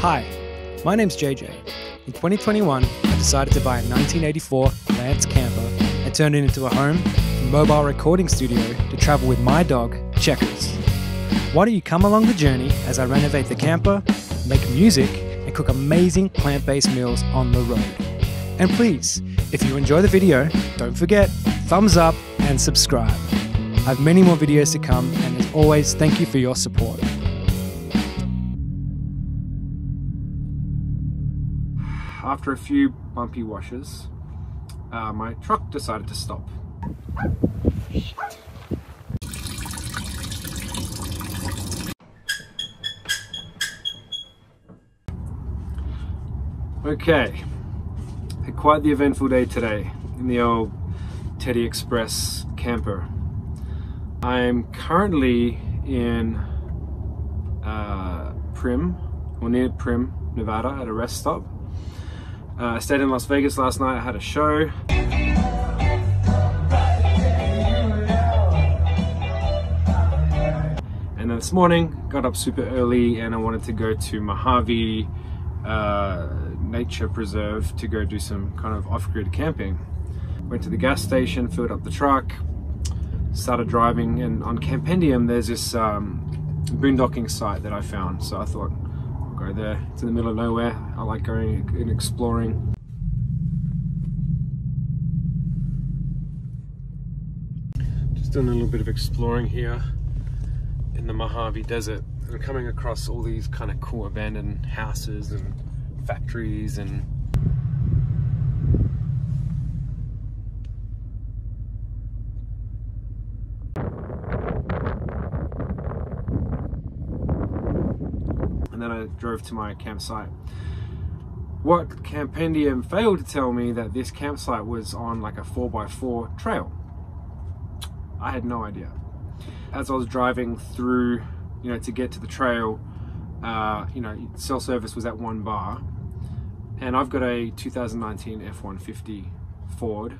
Hi, my name's JJ. In 2021, I decided to buy a 1984 Lance Camper and turn it into a home and mobile recording studio to travel with my dog, Checkers. Why don't you come along the journey as I renovate the camper, make music, and cook amazing plant-based meals on the road. And please, if you enjoy the video, don't forget, thumbs up and subscribe. I have many more videos to come, and as always, thank you for your support. After a few bumpy washes, my truck decided to stop. Okay, had quite the eventful day today in the old Teddy Express camper. I'm currently in Primm, or near Primm, Nevada, at a rest stop. I stayed in Las Vegas last night. I had a show. And then this morning, got up super early and I wanted to go to Mojave Nature Preserve to go do some kind of off-grid camping. Went to the gas station, filled up the truck, started driving, and on Campendium there's this boondocking site that I found, so I thought, go there. It's in the middle of nowhere. I like going and exploring. Just doing a little bit of exploring here in the Mojave Desert. I'm coming across all these kind of cool abandoned houses and factories and then I drove to my campsite. What Campendium failed to tell me that this campsite was on like a 4x4 trail. I had no idea. As I was driving through, you know, to get to the trail, you know, cell service was at one bar, and I've got a 2019 F150 Ford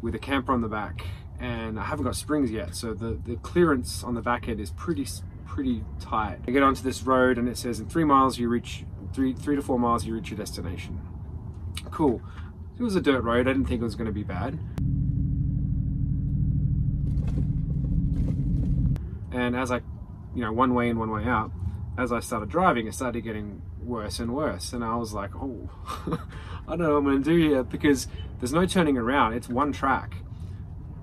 with a camper on the back, and I haven't got springs yet, so the clearance on the back end is pretty tight. I get onto this road and it says in 3 miles you reach, three to four miles you reach your destination. Cool. It was a dirt road. I didn't think it was going to be bad. And as I, you know, one way in, one way out, as I started driving, it started getting worse and worse. And I was like, oh, I don't know what I'm going to do here, because there's no turning around. It's one track.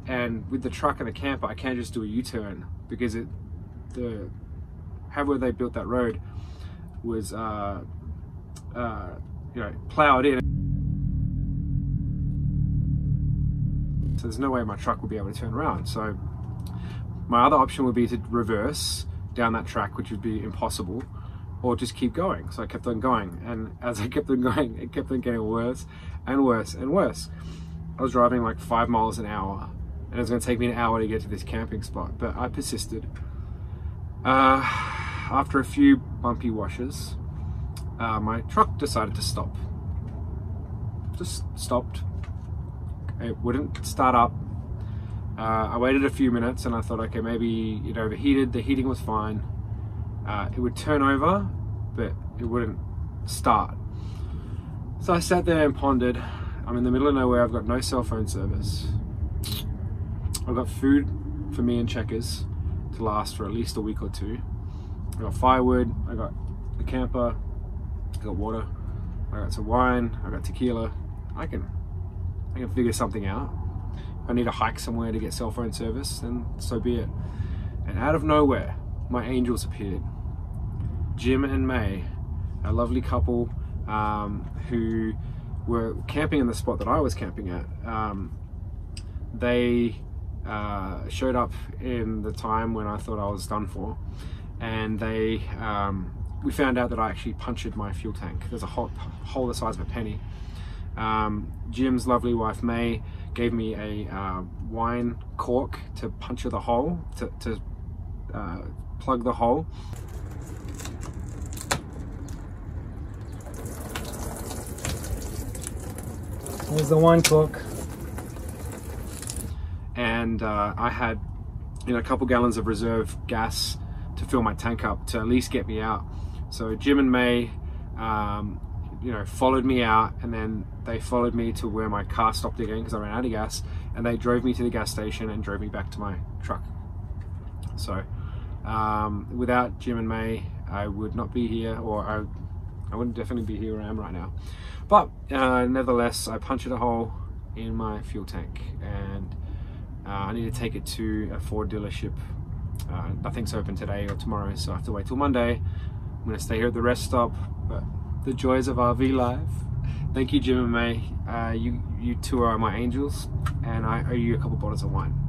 And with the truck and the camper, I can't just do a U-turn because it, however they built that road was you know, plowed in, so there's no way my truck would be able to turn around. So my other option would be to reverse down that track, which would be impossible, or just keep going. So I kept on going, and as I kept on going, it kept on getting worse and worse and worse. I was driving like 5 miles an hour and it was going to take me an hour to get to this camping spot, but I persisted. After a few bumpy washes, my truck decided to stop. Just stopped. It wouldn't start up. I waited a few minutes and I thought, okay, maybe it overheated. The heating was fine. It would turn over, but it wouldn't start. So I sat there and pondered. I'm in the middle of nowhere. I've got no cell phone service. I've got food for me and Checkers to last for at least a week or two. I got firewood, I got the camper, I got water, I got some wine, I got tequila. I can figure something out. If I need to hike somewhere to get cell phone service, then so be it. And out of nowhere, my angels appeared. Jim and May, a lovely couple who were camping in the spot that I was camping at. They showed up in the time when I thought I was done for, and they we found out that I actually punctured my fuel tank. There's a hole the size of a penny. Jim's lovely wife May gave me a wine cork to puncture the hole, to plug the hole. Here's the wine cork. And I had, you know, a couple gallons of reserve gas to fill my tank up to at least get me out. So Jim and May you know, followed me out, and then they followed me to where my car stopped again because I ran out of gas, and they drove me to the gas station and drove me back to my truck. So without Jim and May, I would not be here, or I wouldn't definitely be here where I am right now. But nevertheless, I punctured a hole in my fuel tank, and I need to take it to a Ford dealership. Nothing's open today or tomorrow, so I have to wait till Monday. I'm going to stay here at the rest stop, but the joys of RV life. Thank you, Jim and May. You two are my angels, and I owe you a couple bottles of wine.